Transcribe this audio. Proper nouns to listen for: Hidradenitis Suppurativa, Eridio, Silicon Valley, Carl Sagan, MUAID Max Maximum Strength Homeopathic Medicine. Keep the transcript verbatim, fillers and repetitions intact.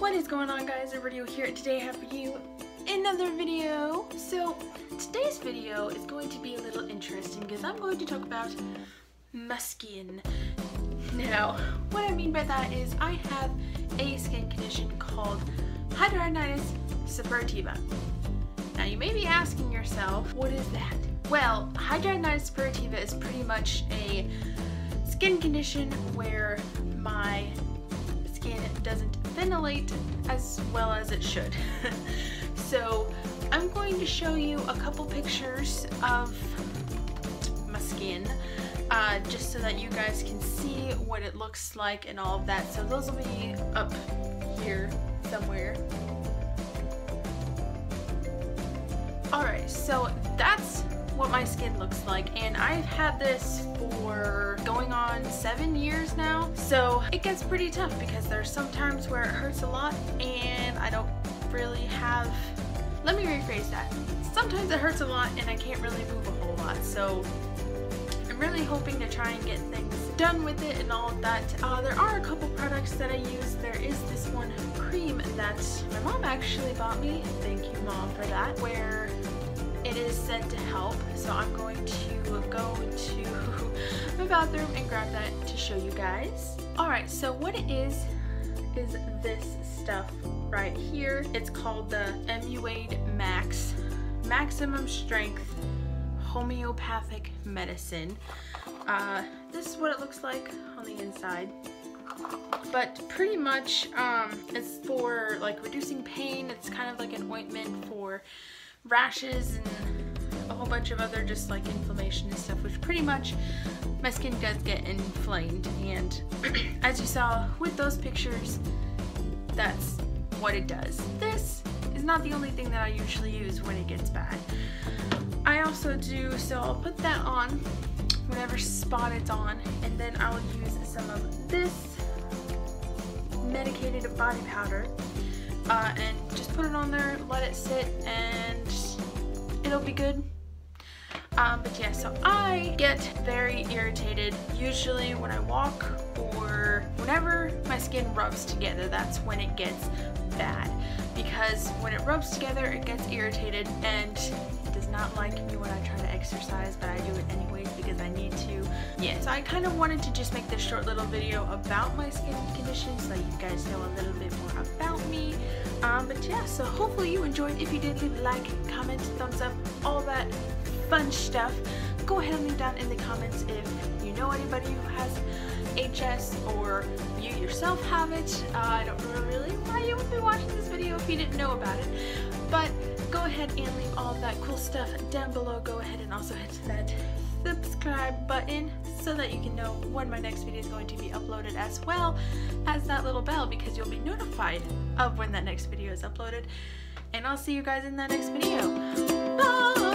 What is going on, guys? Eridio here, and today I have for you another video. So today's video is going to be a little interesting because I'm going to talk about muskin. Now, what I mean by that is I have a skin condition called Hidradenitis Suppurativa. Now you may be asking yourself, what is that? Well, Hidradenitis Suppurativa is pretty much a skin condition where my skin doesn't ventilate as well as it should. So I'm going to show you a couple pictures of my skin uh, just so that you guys can see what it looks like and all of that. So those will be up here somewhere. Alright, so that's what my skin looks like, and I've had this for going on seven years now, so it gets pretty tough because there's some times where it hurts a lot and I don't really have let me rephrase that sometimes it hurts a lot and I can't really move a whole lot, so I'm really hoping to try and get things done with it and all of that. Uh, there are a couple products that I use. There is this one cream that my mom actually bought me, thank you mom for that, where it is said to help, so I'm going to go to my bathroom and grab that to show you guys. Alright, so what it is, is this stuff right here. It's called the MUAID Max Maximum Strength Homeopathic Medicine. Uh, this is what it looks like on the inside. But pretty much, um, it's for like reducing pain. It's kind of like an ointment for rashes and a whole bunch of other just like inflammation and stuff, which pretty much my skin does get inflamed, and as you saw with those pictures, that's what it does. This is not the only thing that I usually use when it gets bad. I also do, so I'll put that on whatever spot it's on, and then I'll use some of this medicated body powder uh, and just put it on there, let it sit, and it'll be good. Um, but yeah, so I get very irritated usually when I walk or whenever my skin rubs together. That's when it gets bad, because when it rubs together it gets irritated and it does not like me when I try to exercise, but I do it anyways because I need to. Yeah, so I kind of wanted to just make this short little video about my skin condition so that you guys know a little bit more about me. Um, but yeah, so hopefully you enjoyed. If you did, leave a like, comment, thumbs up, all that fun stuff. Go ahead and leave down in the comments if you know anybody who has H S or you yourself have it. Uh, I don't really know why you would be watching this video if you didn't know about it, but go ahead and leave all of that cool stuff down below. Go ahead and also hit that subscribe button so that you can know when my next video is going to be uploaded, as well as that little bell, because you'll be notified of when that next video is uploaded, and I'll see you guys in that next video. Bye!